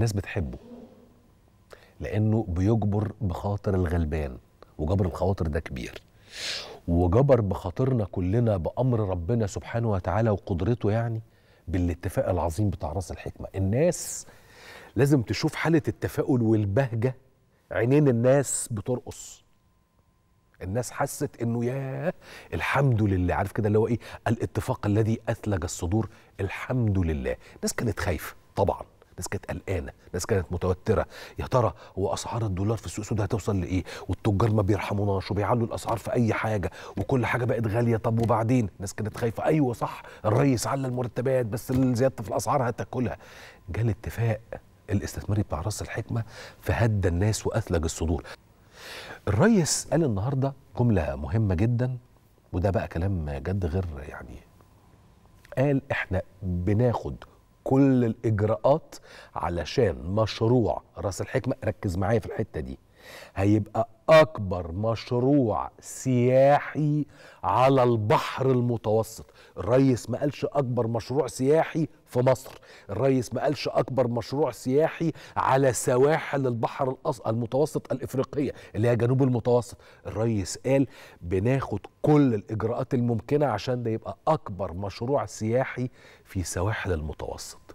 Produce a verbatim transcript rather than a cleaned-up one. والناس بتحبه لأنه بيجبر بخاطر الغلبان، وجبر الخواطر ده كبير، وجبر بخاطرنا كلنا بأمر ربنا سبحانه وتعالى وقدرته، يعني بالاتفاق العظيم بتاع رأس الحكمة. الناس لازم تشوف حالة التفاؤل والبهجة، عينين الناس بترقص، الناس حست انه ياه الحمد لله، عارف كده اللي هو ايه، الاتفاق الذي اثلج الصدور، الحمد لله. الناس كانت خايفة طبعا، الناس كانت قلقانه، الناس كانت متوتره، يا ترى هو اسعار الدولار في السوق السوداء هتوصل لايه؟ والتجار ما بيرحموناش وبيعلوا الاسعار في اي حاجه، وكل حاجه بقت غاليه، طب وبعدين؟ الناس كانت خايفه. ايوه صح، الرئيس على المرتبات، بس الزياده في الاسعار هتاكلها. جه الاتفاق الاستثماري بتاع راس الحكمه فهدى الناس واثلج الصدور. الرئيس قال النهارده جمله مهمه جدا، وده بقى كلام جد غير يعني، قال احنا بناخد كل الإجراءات علشان مشروع رأس الحكمة، ركز معايا في الحتة دي، هيبقى أكبر مشروع سياحي على البحر المتوسط. الرئيس ما قالش أكبر مشروع سياحي في مصر، الرئيس ما قالش أكبر مشروع سياحي على سواحل البحر المتوسط الإفريقية اللي هي جنوب المتوسط، الرئيس قال بناخد كل الإجراءات الممكنة عشان ده يبقى أكبر مشروع سياحي في سواحل المتوسط.